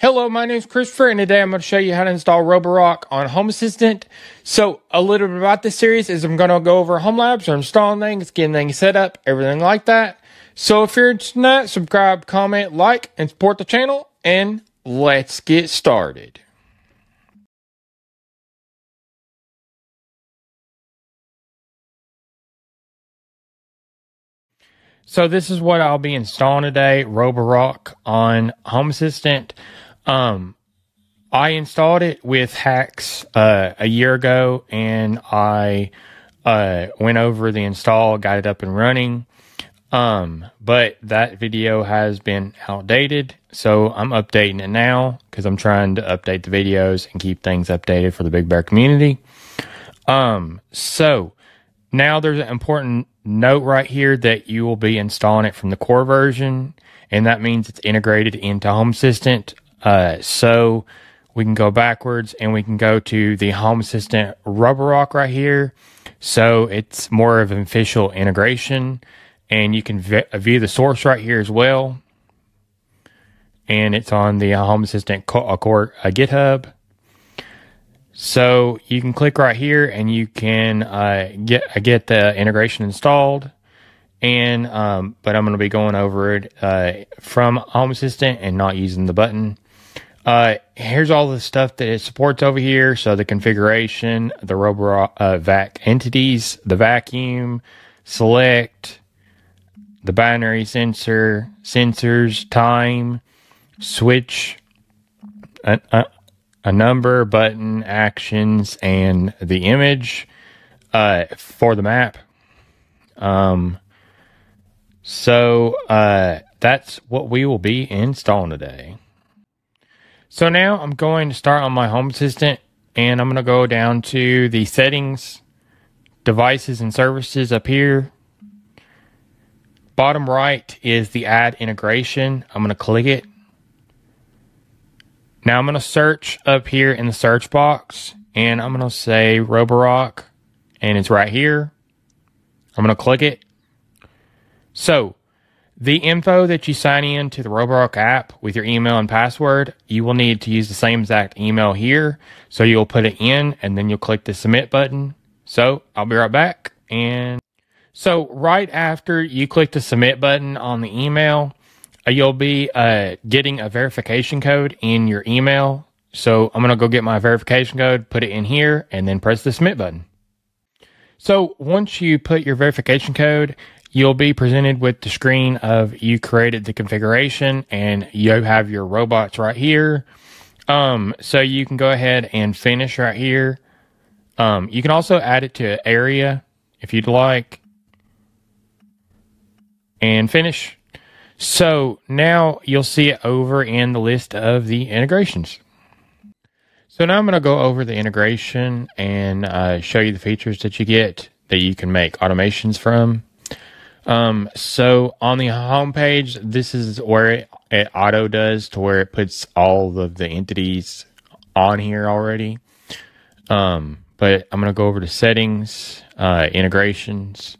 Hello, my name is Christopher, and today I'm going to show you how to install Roborock on Home Assistant. So a little bit about this series is I'm going to go over home labs, or installing things, getting things set up, everything like that. So if you're interested in that, subscribe, comment, like, and support the channel, and let's get started. So this is what I'll be installing today, Roborock on Home Assistant. I installed it with hacks a year ago, and I went over the install, got it up and running. But that video has been outdated, so I'm updating it now because I'm trying to update the videos and keep things updated for the Big Bear community. So now there's an important note right here that you will be installing it from the core version, and that means it's integrated into Home Assistant. So we can go backwards and we can go to the Home Assistant Roborock right here. So it's more of an official integration, and you can view the source right here as well. And it's on the Home Assistant core GitHub. So you can click right here and you can get the integration installed. And but I'm going to be going over it from Home Assistant and not using the button. Here's all the stuff that it supports over here. So the configuration, the Roborock VAC entities, the vacuum, select, the binary sensor, sensors, time, switch, a number, button, actions, and the image for the map. So that's what we will be installing today. So now I'm going to start on my Home Assistant, and I'm going to go down to the settings, devices and services up here. Bottom right is the add integration. I'm going to click it. Now I'm going to search up here in the search box, and I'm going to say Roborock, and it's right here. I'm going to click it. So the info that you sign in to the Roborock app with your email and password, you will need to use the same exact email here. So you'll put it in, and then you'll click the submit button. So I'll be right back. And so right after you click the submit button on the email, you'll be getting a verification code in your email. So I'm going to go get my verification code, put it in here, and then press the submit button. So once you put your verification code, you'll be presented with the screen of you created the configuration, and you have your robots right here. So you can go ahead and finish right here. You can also add it to an area if you'd like. And finish. So now you'll see it over in the list of the integrations. So now I'm going to go over the integration and show you the features that you get that you can make automations from. So on the home page, this is where it auto does to where it puts all of the entities on here already. But I'm going to go over to settings, integrations,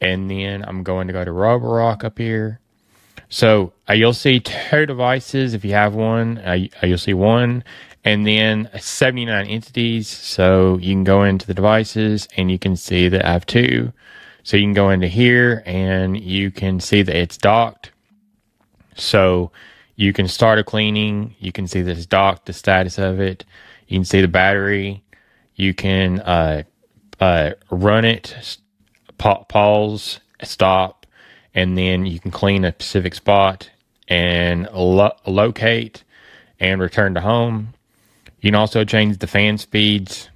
and then I'm going to go to Roborock up here. So you'll see two devices if you have one. You'll see one, and then 79 entities. So you can go into the devices, and you can see that I have two. So you can go into here, and you can see that it's docked. So you can start a cleaning. You can see that it's docked, the status of it. You can see the battery. You can run it, pause, stop. And then you can clean a specific spot and locate and return to home. You can also change the fan speeds.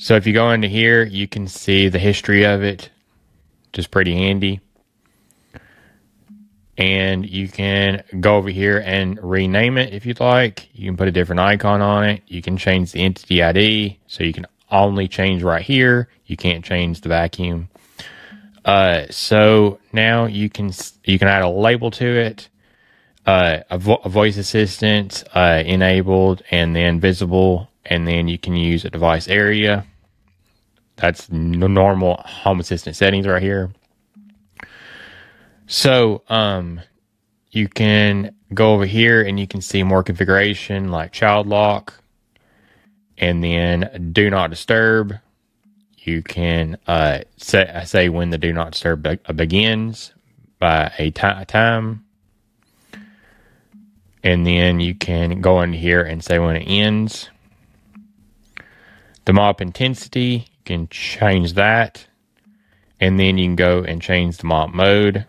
So if you go into here, you can see the history of it, which is pretty handy. And you can go over here and rename it if you'd like. You can put a different icon on it. You can change the entity ID. So you can only change right here. You can't change the vacuum. So now you can add a label to it, a voice assistant, enabled, and then visible, and then you can use a device area. That's normal Home Assistant settings right here. So you can go over here and you can see more configuration like child lock and then do not disturb. You can say when the do not disturb begins by a time. And then you can go in here and say when it ends. The mop intensity, you can change that. And then you can go and change the mop mode.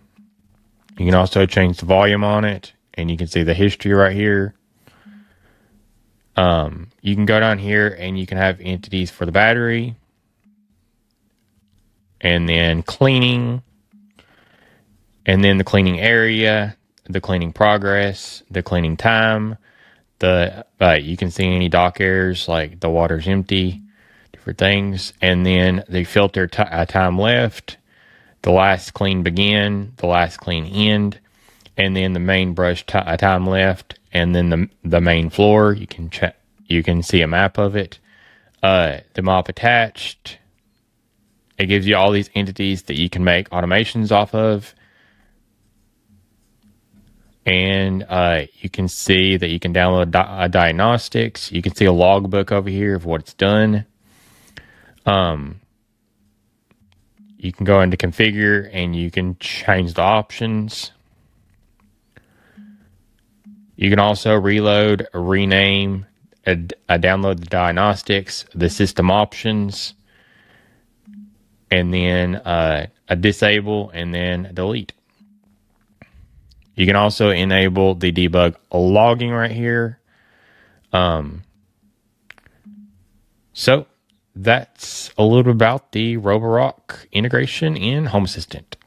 You can also change the volume on it. And you can see the history right here. You can go down here and you can have entities for the battery. And then cleaning. And then the cleaning area. The cleaning progress, the cleaning time, the you can see any dock errors like the water's empty, different things, and then the filter time left, the last clean begin, the last clean end, and then the main brush time left, and then the main floor. You can check, you can see a map of it. The mop attached. It gives you all these entities that you can make automations off of. And you can see that you can download diagnostics. You can see a logbook over here of what's done. You can go into configure and you can change the options. You can also reload, rename, download the diagnostics, the system options, and then disable and then delete. You can also enable the debug logging right here. So that's a little about the Roborock integration in Home Assistant.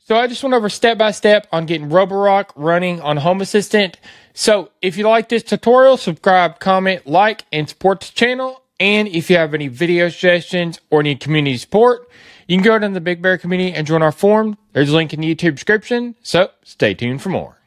So I just went over step-by-step on getting Roborock running on Home Assistant. So if you like this tutorial, subscribe, comment, like, and support the channel. And if you have any video suggestions or need community support, you can go down to the Big Bear Community and join our forum. There's a link in the YouTube description, so stay tuned for more.